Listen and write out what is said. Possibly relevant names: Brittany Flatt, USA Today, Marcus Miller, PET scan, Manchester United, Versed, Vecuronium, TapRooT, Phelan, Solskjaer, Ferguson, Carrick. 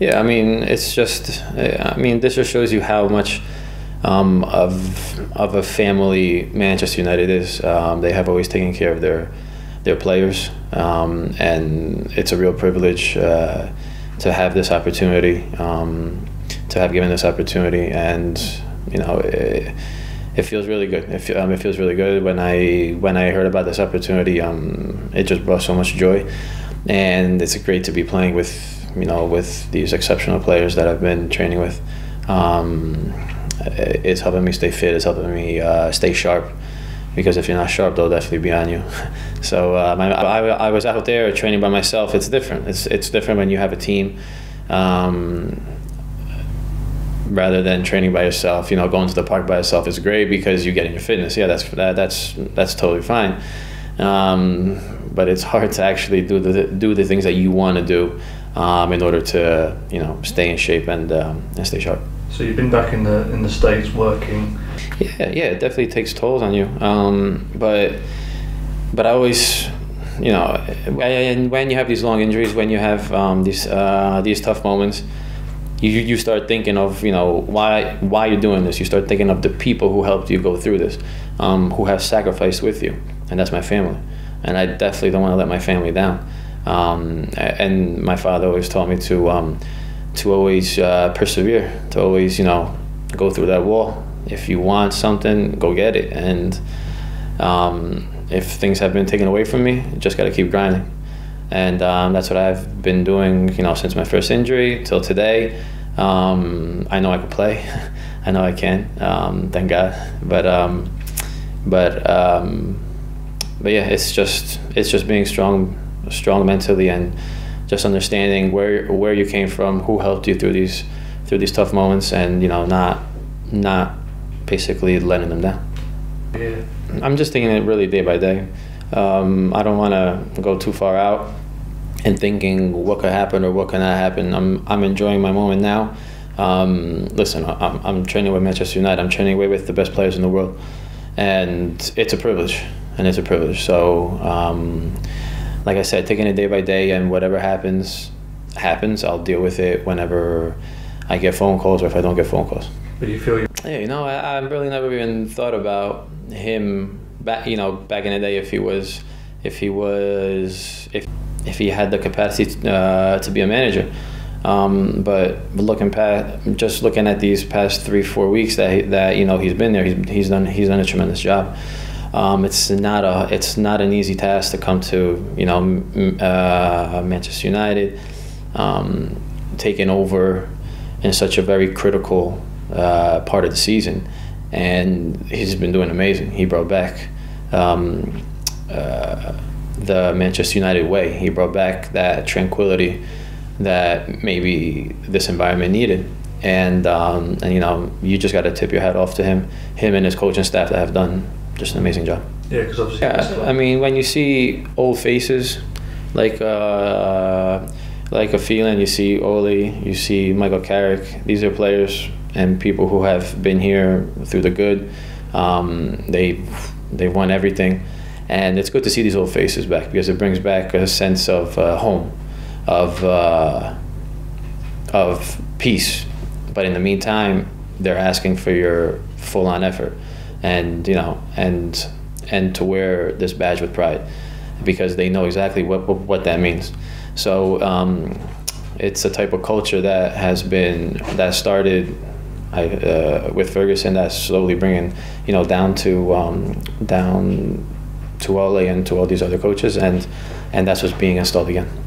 Yeah, I mean, it's just, I mean, this just shows you how much of a family Manchester United is. They have always taken care of their players, and it's a real privilege to have this opportunity, to have given this opportunity, and you know, it feels really good. It feels really good. When I heard about this opportunity, it just brought so much joy, and it's great to be playing with, you know, with these exceptional players that I've been training with. It's helping me stay fit. It's helping me stay sharp, because if you're not sharp, they'll definitely be on you. So I was out there training by myself. It's different. It's different when you have a team, rather than training by yourself. You know, going to the park by yourself is great because you get in your fitness. Yeah, that's totally fine. But it's hard to actually do the things that you want to do, in order to, you know, stay in shape and stay sharp. So you've been back in the States working. Yeah, it definitely takes tolls on you. But I always, you know, and when you have these long injuries, when you have these tough moments, you start thinking of, you know, why you're doing this. You start thinking of the people who helped you go through this, who have sacrificed with you, and that's my family. And I definitely don't want to let my family down. And my father always taught me to always persevere, to always, you know, go through that wall. If you want something, go get it. And if things have been taken away from me, you just got to keep grinding. And that's what I've been doing, you know, since my first injury till today. I know I can play. I know I can. Thank God. But yeah, it's just being strong mentally, and just understanding where you came from, who helped you through these tough moments, and, you know, not basically letting them down. Yeah. I'm just thinking it really day by day. I don't want to go too far out and thinking what could happen or what could not happen. I'm enjoying my moment now. Listen, I'm training with Manchester United. I'm training with the best players in the world, and it's a privilege. And it's a privilege. So, like I said, taking it day by day, and whatever happens. I'll deal with it whenever I get phone calls, or if I don't get phone calls. But you feel? Yeah, you know, I really never even thought about him back. You know, back in the day, if he had the capacity to be a manager. But just looking at these past 3-4 weeks that you know he's been there, he's done a tremendous job. It's not an easy task to come to, you know, Manchester United, taking over in such a very critical part of the season, and he's been doing amazing. He brought back the Manchester United way. He brought back that tranquility that maybe this environment needed. And you know, you just got to tip your hat off to him and his coaching staff that have done just an amazing job. Yeah, because obviously. Yeah, I mean, when you see old faces, like a Phelan, you see Oli, you see Michael Carrick. These are players and people who have been here through the good. They won everything, and it's good to see these old faces back because it brings back a sense of home, of peace. But in the meantime, they're asking for your full-on effort, and you know, and to wear this badge with pride, because they know exactly what that means. So it's a type of culture that has been that started with Ferguson, that's slowly bringing, you know, down to Ole and to all these other coaches, and that's what's being installed again.